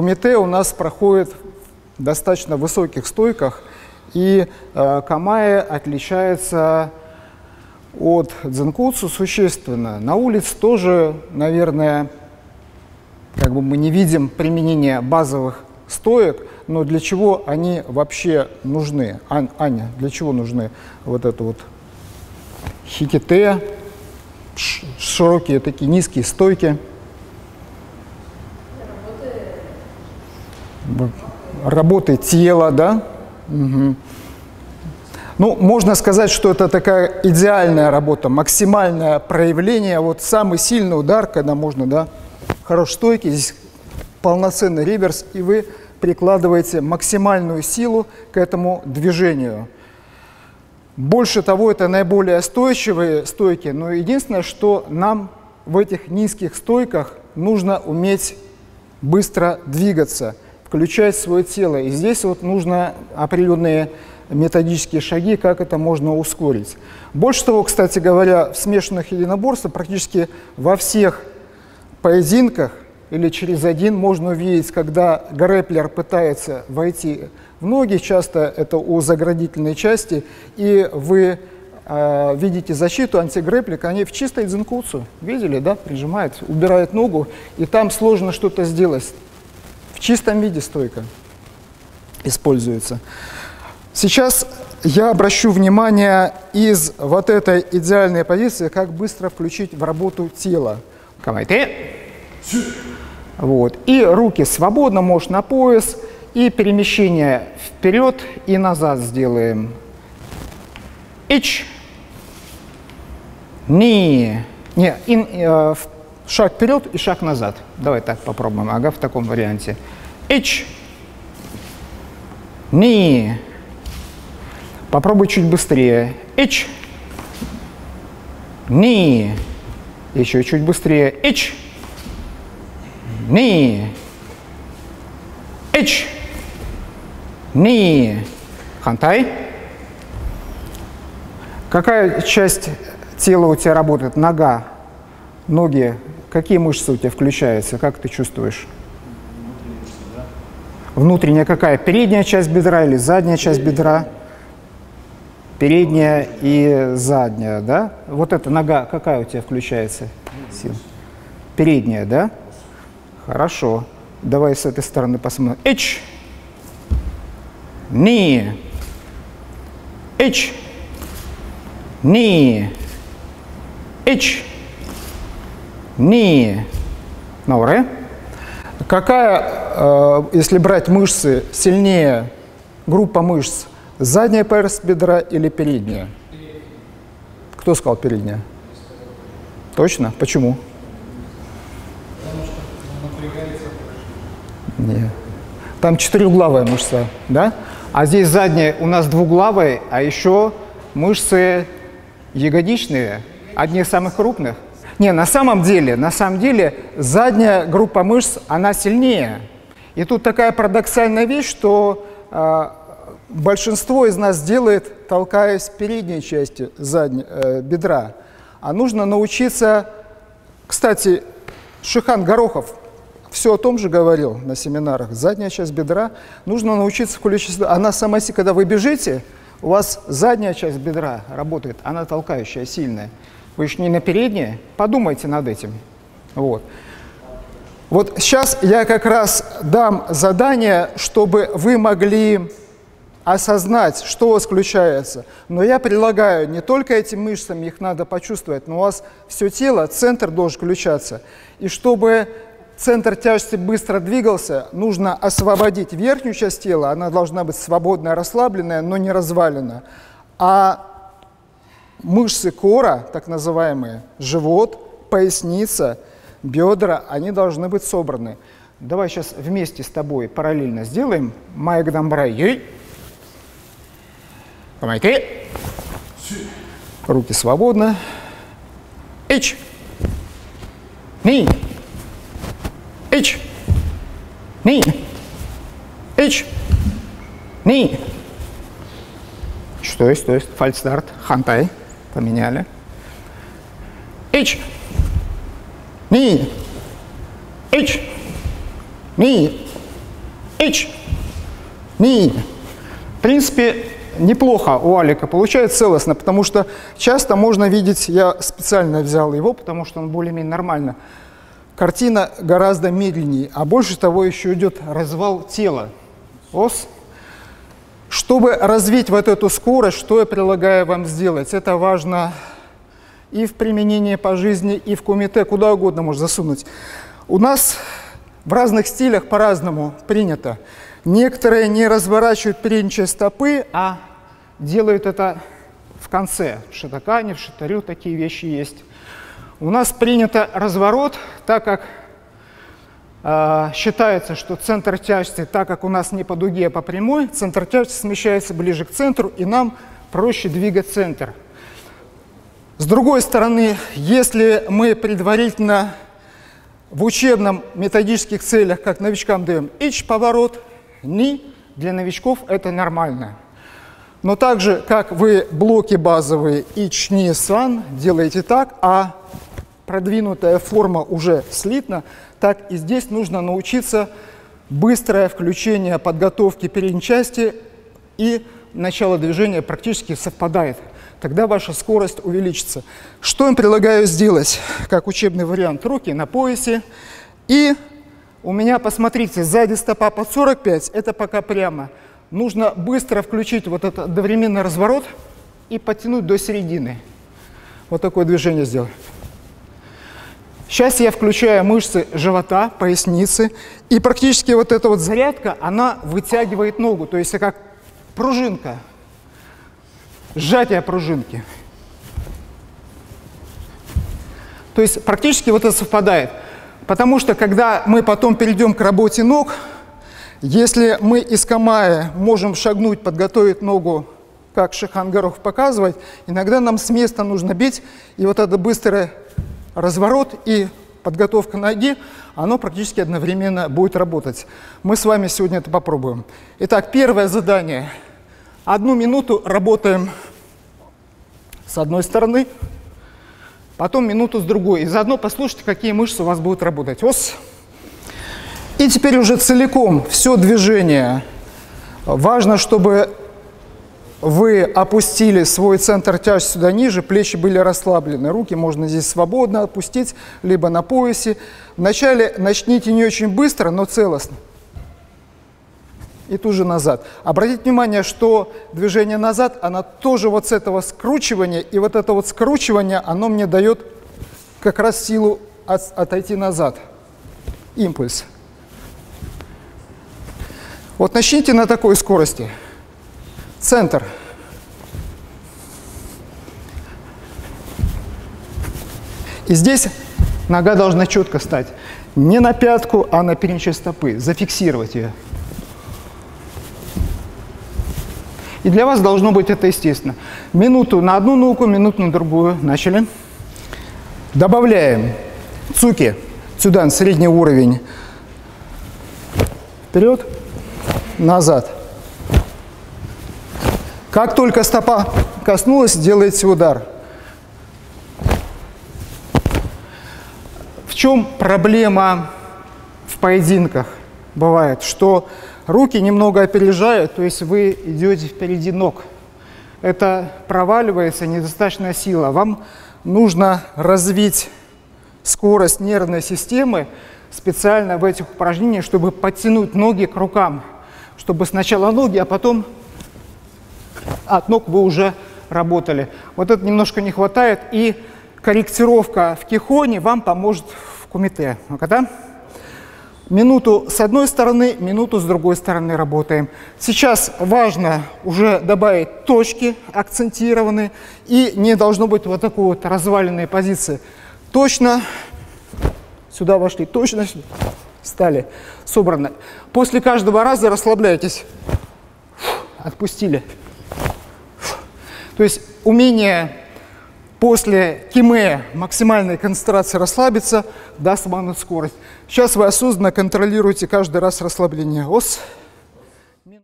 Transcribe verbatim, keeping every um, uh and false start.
кумите у нас проходит в достаточно высоких стойках, и э, камае отличается от дзенкуцу существенно. На улице тоже, наверное, как бы мы не видим применения базовых стоек, но для чего они вообще нужны? Ань, Аня, для чего нужны вот это вот хиките, широкие такие низкие стойки? Работы тела, да? Угу. Ну, можно сказать, что это такая идеальная работа, максимальное проявление. Вот самый сильный удар, когда можно, да, хорош стойки, здесь полноценный реверс, и вы прикладываете максимальную силу к этому движению. Больше того, это наиболее устойчивые стойки, но единственное, что нам в этих низких стойках нужно уметь быстро двигаться, включать свое тело. И здесь вот нужно определенные методические шаги, как это можно ускорить. Больше того, кстати говоря, в смешанных единоборствах практически во всех поединках или через один можно увидеть, когда грэплер пытается войти в ноги, часто это у заградительной части, и вы э, видите защиту антигрэплика, они в чистой дзенкуцу, видели, да, прижимает, убирает ногу, и там сложно что-то сделать. В чистом виде стойка используется. Сейчас я обращу внимание из вот этой идеальной позиции, как быстро включить в работу тело. Вот. И руки свободно, можешь на пояс, и перемещение вперед и назад сделаем. Ич, ни, не, ин, э, шаг вперед и шаг назад. Давай так попробуем. Ага, в таком варианте. Ич, ни. Попробуй чуть быстрее. Ич, ни. Еще чуть быстрее. Ич, ни. Ич, ни. Хантай. Какая часть тела у тебя работает? Нога, ноги. Какие мышцы у тебя включаются? Как ты чувствуешь? Внутренняя какая? Передняя часть бедра или задняя часть бедра? Передняя и задняя, да? Вот эта нога какая у тебя включается? Передняя, да? Хорошо. Давай с этой стороны посмотрим. Эч. Ни. Эч. Ни. Эч. Ни. Науре. Какая, если брать мышцы, сильнее группа мышц? Задняя поверхность бедра или передняя? Кто сказал передняя? Точно? Почему? Нет. Там четырехглавая мышца, да? А здесь задняя у нас двуглавая, а еще мышцы ягодичные, одни из самых крупных. Не, на самом деле, на самом деле задняя группа мышц, она сильнее. И тут такая парадоксальная вещь, что э, большинство из нас делает, толкаясь передней части задней, э, бедра. А нужно научиться... Кстати, Шихан Горохов все о том же говорил на семинарах. Задняя часть бедра. Нужно научиться включить... Она сама, когда вы бежите, у вас задняя часть бедра работает, она толкающая, сильная. Вы еще не на переднее, подумайте над этим. Вот. Вот сейчас я как раз дам задание, чтобы вы могли осознать, что у вас включается. Но я предлагаю не только этим мышцам, их надо почувствовать, но у вас все тело, центр должен включаться. И чтобы центр тяжести быстро двигался, нужно освободить верхнюю часть тела, она должна быть свободная, расслабленная, но не развалена. А мышцы кора, так называемые, живот, поясница, бедра, они должны быть собраны. Давай сейчас вместе с тобой параллельно сделаем. Майк Дамбрай. Руки свободно. Эч. Ни. Эч. Ни. Эч. Ни. Что есть, то есть. Фальстарт. Хантай. Поменяли. Эч. Ни. Эч. Ни. H. Mean. В принципе, неплохо у Алика получается целостно, потому что часто можно видеть, я специально взял его, потому что он более-менее нормально. Картина гораздо медленнее, а больше того еще идет развал тела. Ос. Чтобы развить вот эту скорость, что я предлагаю вам сделать? Это важно и в применении по жизни, и в кумите, куда угодно можно засунуть. У нас в разных стилях по-разному принято. Некоторые не разворачивают передние стопы, а делают это в конце. В шатакане, в шатарю такие вещи есть. У нас принято разворот, так как э, считается, что центр тяжести, так как у нас не по дуге, а по прямой, центр тяжести смещается ближе к центру, и нам проще двигать центр. С другой стороны, если мы предварительно в учебном методических целях, как новичкам даем H поворот, ни для новичков это нормально. Но также, как вы блоки базовые H, ни, сан делаете так, а продвинутая форма уже слитна, так и здесь нужно научиться быстрое включение подготовки передней части и начало движения практически совпадает. Тогда ваша скорость увеличится. Что им предлагаю сделать, как учебный вариант? Руки на поясе. И у меня, посмотрите, сзади стопа под сорок пять, это пока прямо. Нужно быстро включить вот этот одновременный разворот и подтянуть до середины. Вот такое движение сделаю. Сейчас я включаю мышцы живота, поясницы. И практически вот эта вот зарядка, она вытягивает ногу. То есть как пружинка. Сжатие пружинки. То есть практически вот это совпадает. Потому что, когда мы потом перейдем к работе ног, если мы из камая можем шагнуть, подготовить ногу, как Шихан Горохов показывает, иногда нам с места нужно бить. И вот это быстрый разворот и подготовка ноги, оно практически одновременно будет работать. Мы с вами сегодня это попробуем. Итак, первое задание. Одну минуту работаем с одной стороны, потом минуту с другой. И заодно послушайте, какие мышцы у вас будут работать. Ос. И теперь уже целиком все движение. Важно, чтобы вы опустили свой центр тяжести сюда ниже, плечи были расслаблены, руки можно здесь свободно опустить, либо на поясе. Вначале начните не очень быстро, но целостно. И тут же назад. Обратите внимание, что движение назад, оно тоже вот с этого скручивания, и вот это вот скручивание, оно мне дает как раз силу от, отойти назад. Импульс. Вот начните на такой скорости. Центр. И здесь нога должна четко стать. Не на пятку, а на передние стопы. Зафиксировать ее. И для вас должно быть это естественно. Минуту на одну ногу, минуту на другую. Начали. Добавляем цуки. Сюда, на средний уровень. Вперед. Назад. Как только стопа коснулась, делаете удар. В чем проблема в поединках? Бывает, что руки немного опережают, то есть вы идете впереди ног. Это проваливается, недостаточная сила. Вам нужно развить скорость нервной системы специально в этих упражнениях, чтобы подтянуть ноги к рукам. Чтобы сначала ноги, а потом от ног вы уже работали. Вот это немножко не хватает. И корректировка в кихоне вам поможет в кумите. Ну-ка, да? Минуту с одной стороны, минуту с другой стороны работаем. Сейчас важно уже добавить точки акцентированные, и не должно быть вот такой вот разваленной позиции. Точно, сюда вошли, точно, стали, собраны. После каждого раза расслабляйтесь. Отпустили. То есть умение после кимэ максимальной концентрации расслабиться даст вам скорость. Сейчас вы осознанно контролируете каждый раз расслабление. Ос.